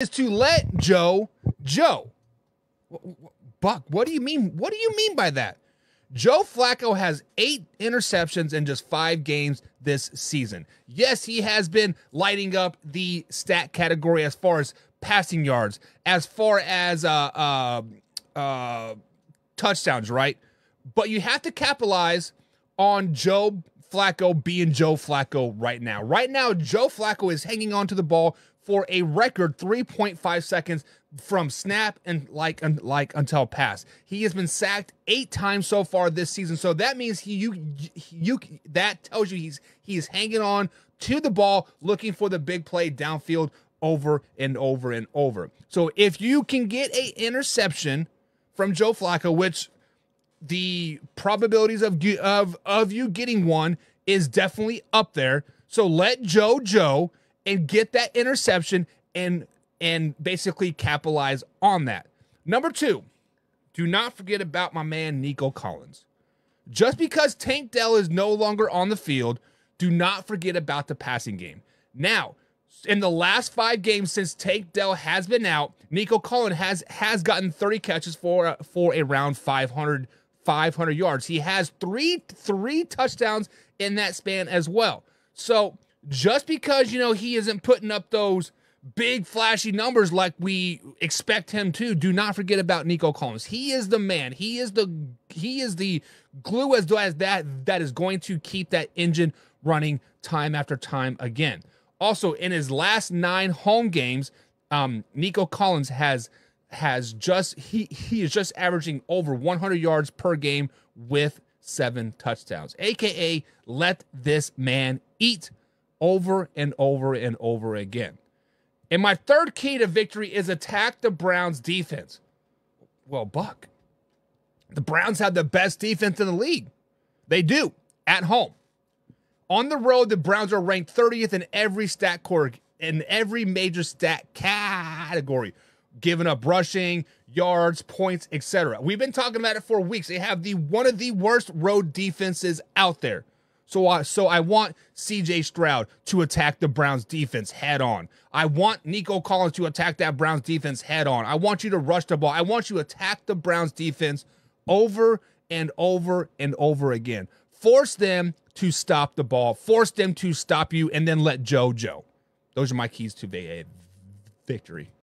is to let Joe. Buck, what do you mean? What do you mean by that? Joe Flacco has 8 interceptions in just 5 games this season. Yes, he has been lighting up the stat category as far as passing yards, as far as touchdowns, right? But you have to capitalize on Joe Flacco being Joe Flacco right now. Right now, Joe Flacco is hanging on to the ball for a record 3.5 seconds from snap and like until pass. He has been sacked 8 times so far this season. So that means that tells you he's hanging on to the ball, looking for the big play downfield over and over and over. So if you can get an interception from Joe Flacco, which the probabilities of you getting one is definitely up there. So let Joe and get that interception and basically capitalize on that. Number 2, do not forget about my man Nico Collins. Just because Tank Dell is no longer on the field, do not forget about the passing game. Now, in the last 5 games since Tank Dell has been out, Nico Collins has gotten 30 catches for around 500 yards. He has three touchdowns in that span as well. So just because, you know, he isn't putting up those big flashy numbers like we expect him to, do not forget about Nico Collins. He is the man. He is the glue as that is going to keep that engine running time after time again. Also, in his last 9 home games, Nico Collins is just averaging over 100 yards per game with 7 touchdowns. AKA, let this man eat, over and over and over again. And my third key to victory is attack the Browns defense. Well, Buck, the Browns have the best defense in the league. They do, at home. On the road, the Browns are ranked 30th in every stat major stat category, giving up rushing, yards, points, etc. We've been talking about it for weeks. They have one of the worst road defenses out there. So I want C.J. Stroud to attack the Browns defense head on. I want Nico Collins to attack that Browns defense head on. I want you to rush the ball. I want you to attack the Browns defense over and over and over again. Force them to stop the ball. Force them to stop you, and then let Joe. Those are my keys to victory.